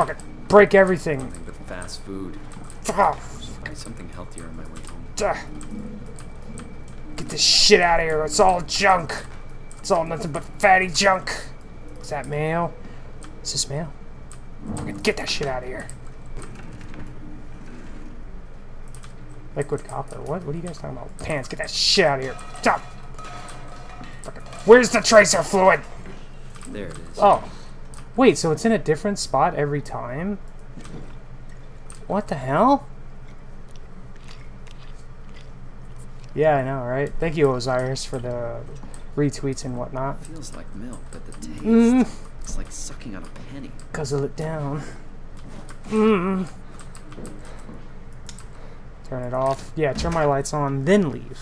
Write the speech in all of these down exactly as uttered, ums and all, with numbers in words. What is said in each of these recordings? Fucking break everything. Nothing but fast food. I'll find something healthier on my way home. Get this shit out of here. It's all junk. It's all nothing but fatty junk. Is that mail? Is this mail? Fucking get that shit out of here. Liquid copper. What? What are you guys talking about? Pants. Get that shit out of here. Stop. Fucking. Where's the tracer fluid? There it is. Oh. Wait, so it's in a different spot every time? What the hell? Yeah, I know, right? Thank you, Osiris, for the retweets and whatnot. It feels like milk, but the taste... Mm. It's like sucking on a penny. Guzzle it down. Mm. Turn it off. Yeah, turn my lights on, then leave.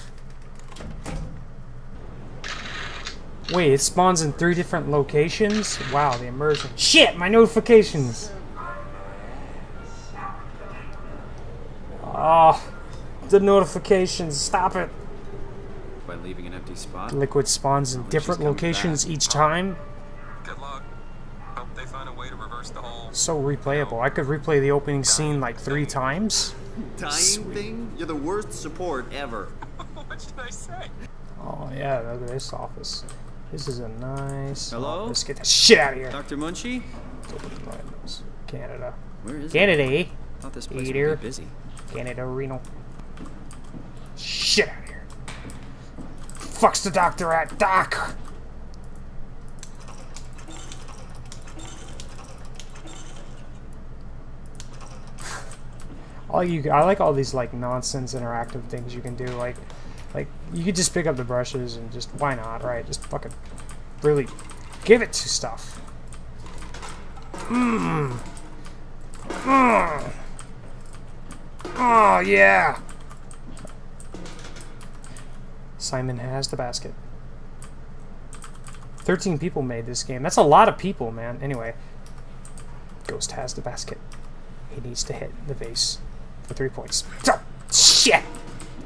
Wait, it spawns in three different locations? Wow, the immersion. Shit, my notifications! Oh, the notifications, stop it! By leaving an empty spot? Liquid spawns in different locations back. Each time? Good luck. Hope they find a way to reverse the whole... So replayable. I could replay the opening scene like three times. Dying Sweet. Thing? You're the worst support ever. What should I say? Oh, yeah, look at this office. This is a nice. Hello? Let's get the shit out of here. Doctor Munchie? Canada. Where is Canada, it? Canada, eh? Thought this place would be busy. Canada, Reno. Shit out of here. Fuck's the doctor at? Doc! all you, I like all these, like, nonsense interactive things you can do, like... Like, you could just pick up the brushes and just, why not, right? Just fucking really give it to stuff. Mmm. Mmm. Oh, yeah. Simon has the basket. thirteen people made this game. That's a lot of people, man. Anyway, Ghost has the basket. He needs to hit the vase for three points. Oh, shit.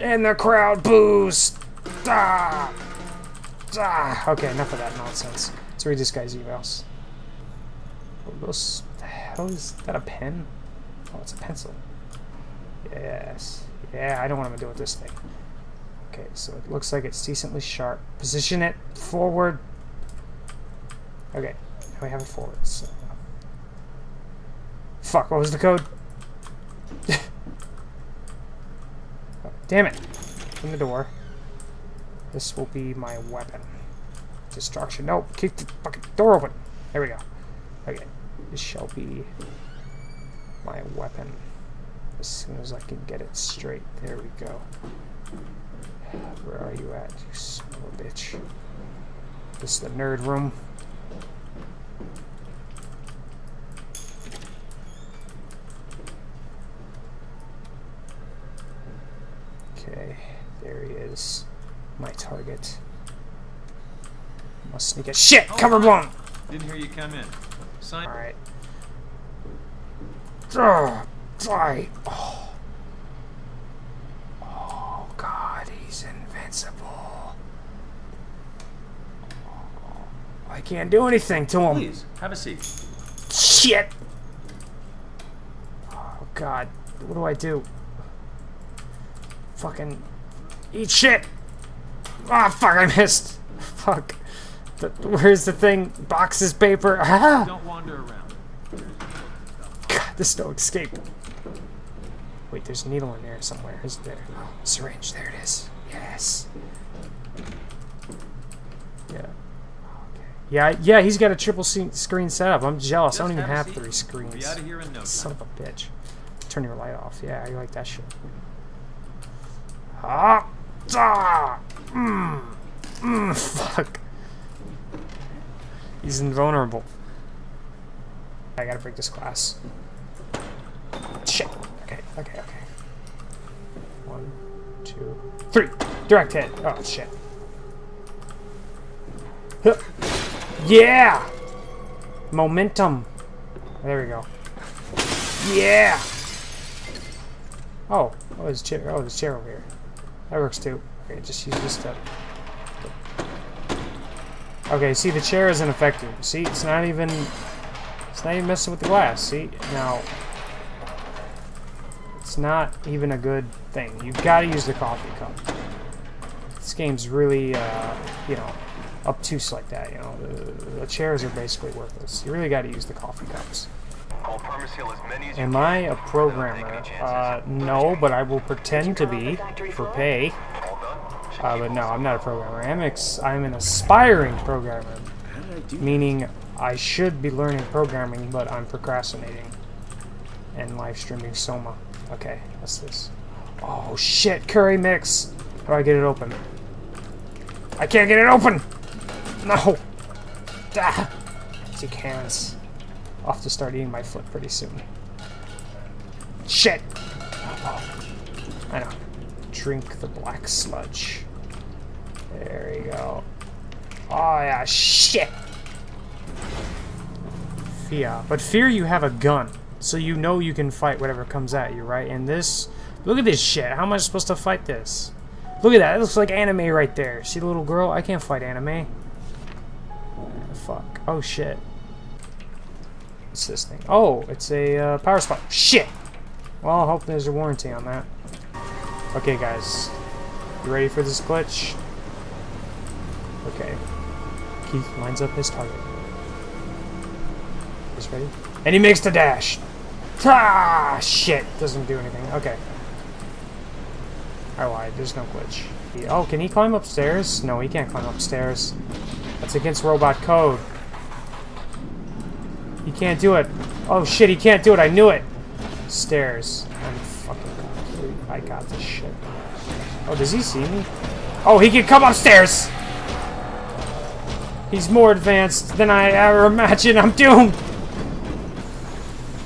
And the crowd boos! Ah! Ah! Okay, enough of that nonsense. Let's read this guy's emails. What the hell is that? A pen? Oh, it's a pencil. Yes. Yeah, I don't want him to deal with this thing. Okay, so it looks like it's decently sharp. Position it forward. Okay, now we have it forward, so. Fuck, what was the code? Damn it! Open the door. This will be my weapon. Destruction. No, keep the fucking door open. There we go. Okay. This shall be my weapon. As soon as I can get it straight. There we go. Where are you at, you son of a bitch? This is the nerd room. Okay, there he is. My target. Must sneak it. Shit! Oh, cover blown! Didn't hear you come in. Sign. Alright. Oh, die! Oh. Oh, God, he's invincible. Oh, I can't do anything to him. Please, have a seat. Shit! Oh, God. What do I do? Fucking eat shit! Ah, oh, fuck! I missed. Fuck. The, where's the thing? Boxes, paper. Ah. Don't wander around. God, there's no escape. Wait, there's a needle in there somewhere, isn't there? Oh, syringe. There it is. Yes. Yeah. Okay. Yeah. Yeah. He's got a triple screen setup. I'm jealous. Just I don't even have, have three screens. Be out of here in no Son time. Of a bitch. Turn your light off. Yeah, you like that shit. Ah! Ah! Mmm! Mmm! Fuck! He's invulnerable. I gotta break this glass. Shit! Okay, okay, okay. One, two, three! Direct hit! Oh, shit. Huh. Yeah! Momentum! There we go. Yeah! Oh, oh, there's a chair, oh, there's a chair over here. That works too. Okay, just use this step. Okay, see, the chair isn't effective. See, it's not even... It's It's not even messing with the glass, see? Now, it's not even a good thing. You've got to use the coffee cup. This game's really, uh, you know, obtuse like that, you know. The, the chairs are basically worthless. You really got to use the coffee cups. Am I a programmer? Uh, no, but I will pretend to be for pay. Uh, but no, I'm not a programmer. I'm, ex I'm an aspiring programmer, meaning I should be learning programming, but I'm procrastinating and live streaming SOMA. Okay, what's this? Oh shit, curry mix! How do I get it open? I can't get it open! No! Ah! Two cans. I'll have to start eating my foot pretty soon. Shit! Oh, I know. Drink the black sludge. There you go. Oh yeah, shit! Fear. But fear you have a gun. So you know you can fight whatever comes at you, right? And this... Look at this shit. How am I supposed to fight this? Look at that. It looks like anime right there. See the little girl? I can't fight anime. Fuck. Oh, shit. What's this thing? Oh, it's a uh, power spot. Shit! Well, I hope there's a warranty on that. Okay, guys. You ready for this glitch? Okay. Keith lines up his target. He's ready. And he makes the dash! Ah, shit! Doesn't do anything. Okay. I lied. There's no glitch. Oh, can he climb upstairs? No, he can't climb upstairs. That's against robot code. He can't do it. Oh shit, he can't do it. I knew it. Stairs. I'm fucking... I got this shit. Oh, does he see me? Oh, he can come upstairs! He's more advanced than I ever imagined. I'm doomed!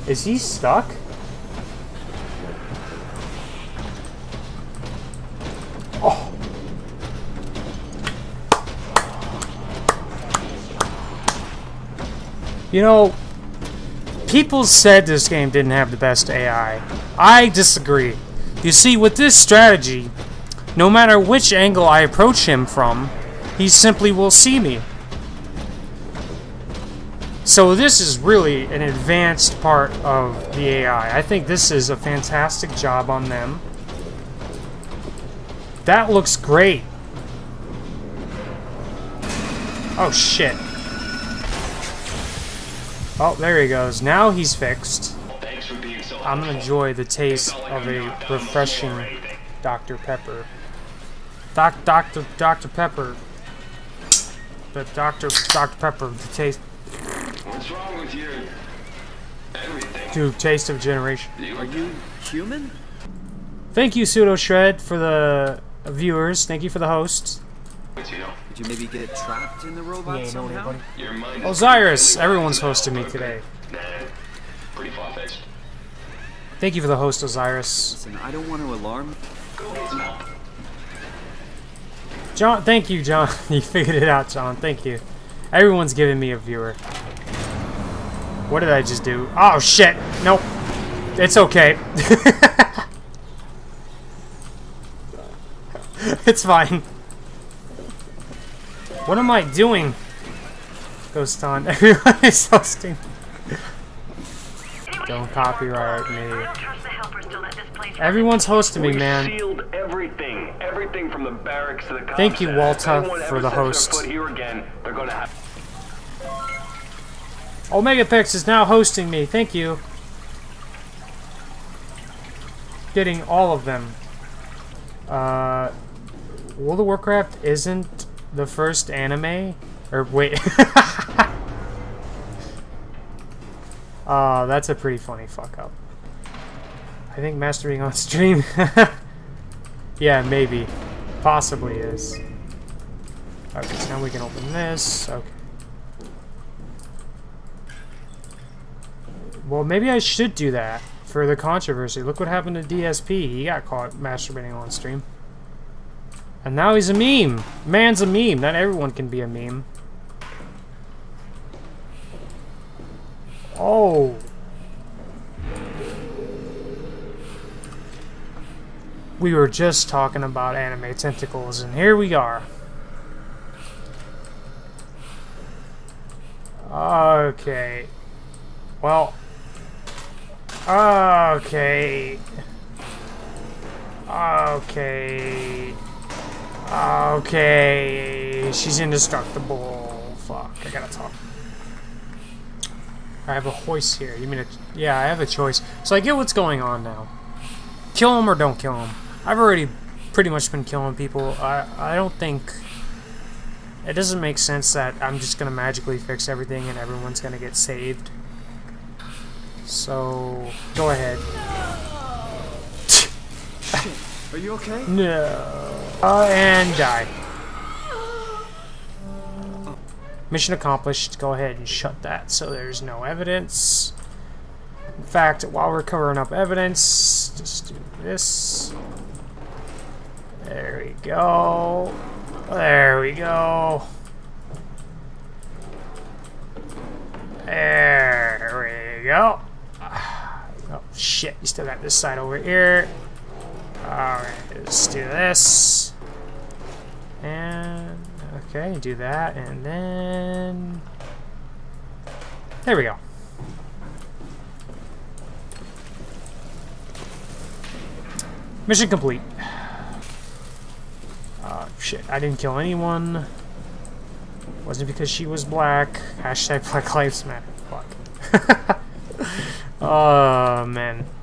Is he stuck? Oh. You know, people said this game didn't have the best A I. I disagree. You see, with this strategy, no matter which angle I approach him from, he simply will see me. So this is really an advanced part of the A I. I think this is a fantastic job on them. That looks great. Oh shit. Oh, there he goes. Now he's fixed. I'm gonna enjoy the taste of a refreshing Doctor Pepper. Doc, Doctor, Doctor Pepper. The Doctor, Doctor Pepper, the taste. What's wrong with you? Everything. Dude, taste of generation. Are you human? Thank you, Pseudo Shred, for the viewers. Thank you for the hosts. Could you maybe get it trapped in the robot yeah, somehow? No, Osiris, everyone's hosted me today. Nah, pretty far-fetched. Thank you for the host, Osiris. Listen, I don't want to alarm. John, thank you, John. You figured it out, John. Thank you. Everyone's giving me a viewer. What did I just do? Oh shit! Nope. It's okay. It's fine. What am I doing? Ghost on. Everyone is hosting. Don't copyright me. Everyone's hosting me, man. Everything, everything from the barracks to the cops. Thank you, Walter, for the host. OmegaPix is now hosting me. Thank you. Getting all of them. Uh, World of Warcraft isn't the first anime, or wait. uh, that's a pretty funny fuck up. I think mastering on stream. Yeah, maybe, possibly is. Okay, so now we can open this. Okay. Well, maybe I should do that for the controversy. Look what happened to D S P. He got caught masturbating on stream. And now he's a meme. Man's a meme. Not everyone can be a meme. Oh. We were just talking about anime tentacles, and here we are. Okay. Well, okay, okay, okay, she's indestructible. Fuck, I gotta talk. I have a hoist here. You mean a, yeah, I have a choice. So I get what's going on now. Kill him or don't kill him. I've already pretty much been killing people. I, I don't think... It doesn't make sense that I'm just going to magically fix everything and everyone's going to get saved. So, go ahead. Shit. Are you okay? No. Uh, and die. Mission accomplished. Go ahead and shut that so there's no evidence. In fact, while we're covering up evidence, just do this. There we go. There we go. There we go. Oh shit, you still got this side over here. Alright, let's do this. And... okay, do that, and then... there we go. Mission complete. Uh, shit, I didn't kill anyone. Wasn't because she was black. Hashtag Black Lives Matter. Fuck. Oh, man.